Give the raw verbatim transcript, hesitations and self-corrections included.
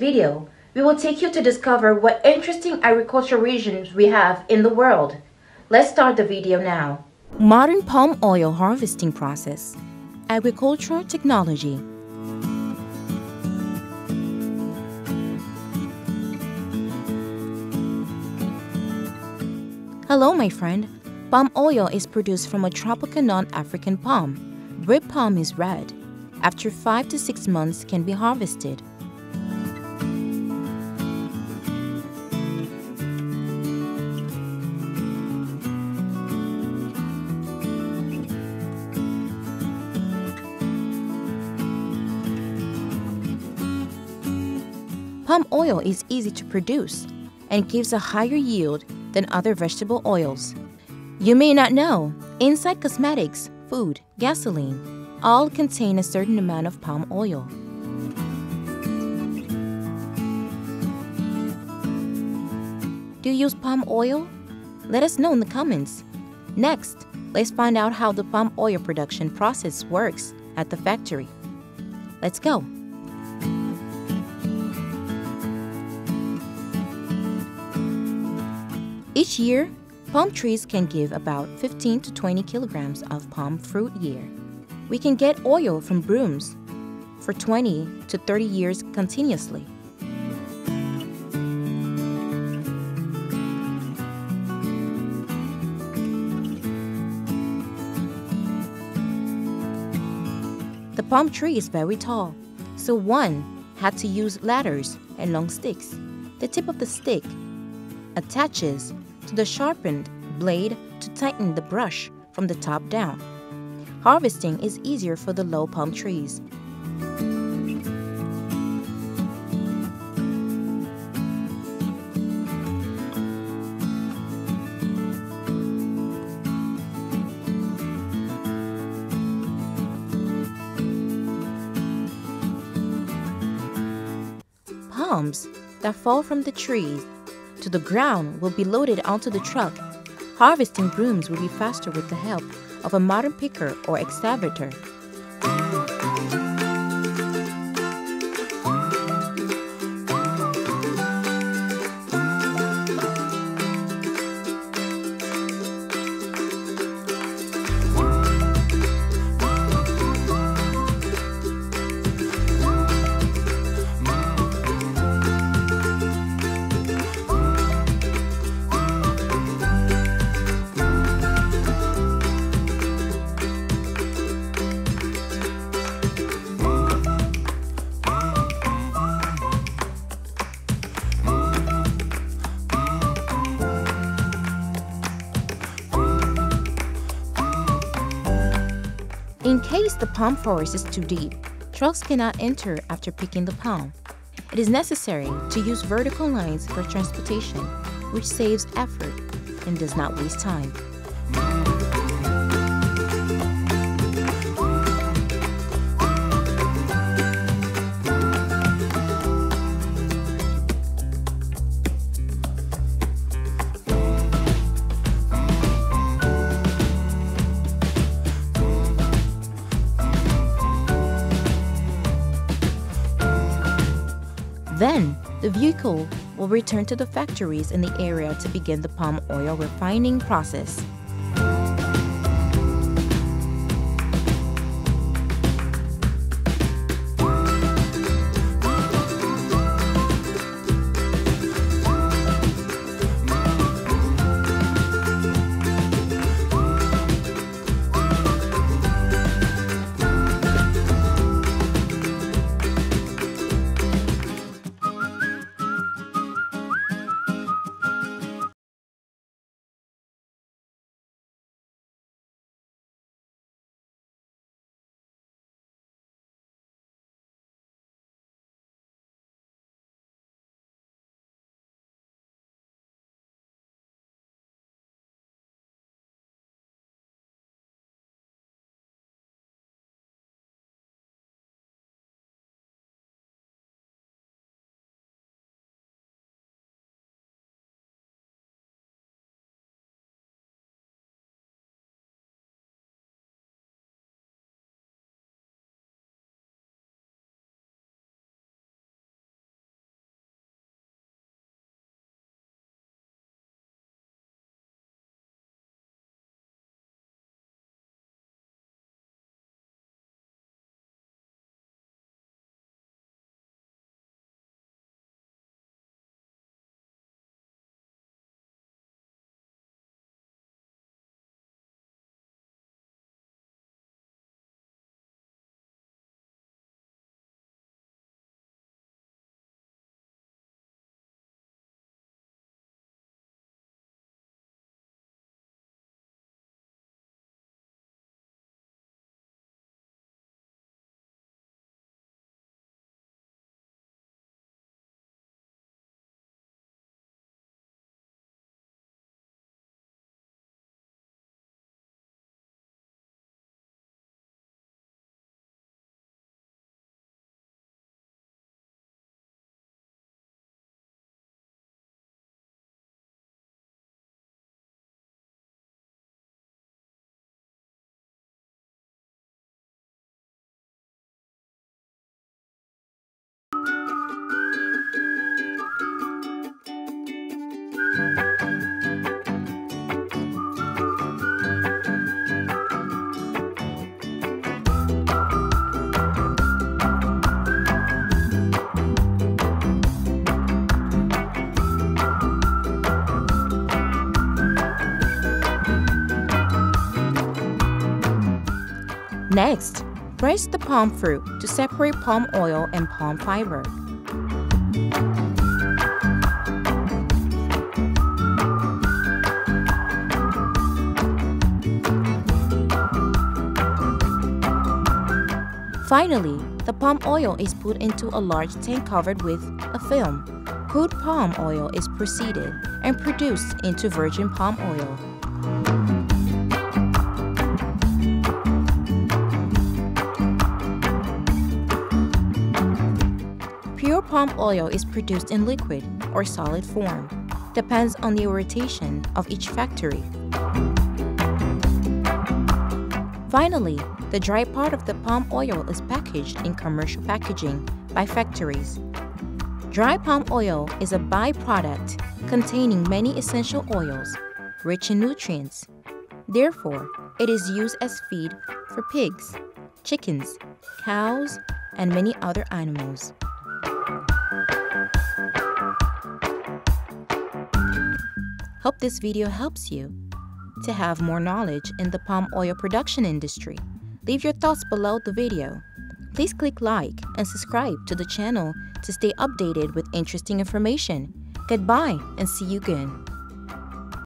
video, we will take you to discover what interesting agricultural regions we have in the world. Let's start the video now. Modern palm oil harvesting process, agricultural technology. Hello, my friend. Palm oil is produced from a tropical non-African palm. Red palm is red. After five to six months can be harvested. Palm oil is easy to produce and gives a higher yield than other vegetable oils. You may not know, inside cosmetics, food, gasoline, all contain a certain amount of palm oil. Do you use palm oil? Let us know in the comments. Next, let's find out how the palm oil production process works at the factory. Let's go. Each year, palm trees can give about fifteen to twenty kilograms of palm fruit year. We can get oil from brooms for twenty to thirty years continuously. The palm tree is very tall, so one had to use ladders and long sticks. The tip of the stick attaches to the sharpened blade to tighten the brush from the top down. Harvesting is easier for the low palm trees. Palms that fall from the trees to the ground will be loaded onto the truck. Harvesting brooms will be faster with the help of a modern picker or excavator. In case the palm forest is too deep, trucks cannot enter after picking the palm. It is necessary to use vertical lines for transportation, which saves effort and does not waste time. Then, the vehicle will return to the factories in the area to begin the palm oil refining process. Next, press the palm fruit to separate palm oil and palm fiber. Finally, the palm oil is put into a large tank covered with a film. Cooled palm oil is preceded and produced into virgin palm oil. Pure palm oil is produced in liquid or solid form. Depends on the rotation of each factory. Finally, the dry part of the palm oil is packaged in commercial packaging by factories. Dry palm oil is a byproduct containing many essential oils, rich in nutrients. Therefore, it is used as feed for pigs, chickens, cows, and many other animals. Hope this video helps you to have more knowledge in the palm oil production industry. Leave your thoughts below the video. Please click like and subscribe to the channel to stay updated with interesting information. Goodbye and see you again.